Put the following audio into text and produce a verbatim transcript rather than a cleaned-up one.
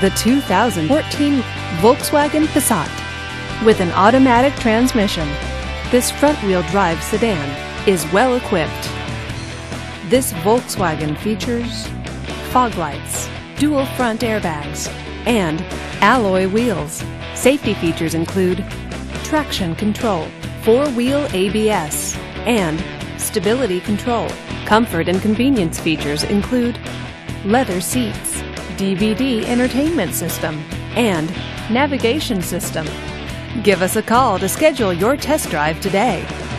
the two thousand fourteen Volkswagen Passat. With an automatic transmission, this front-wheel drive sedan is well equipped. This Volkswagen features fog lights, dual front airbags, and alloy wheels. Safety features include traction control, four-wheel A B S, and stability control. Comfort and convenience features include leather seats, D V D entertainment system, and navigation system. Give us a call to schedule your test drive today.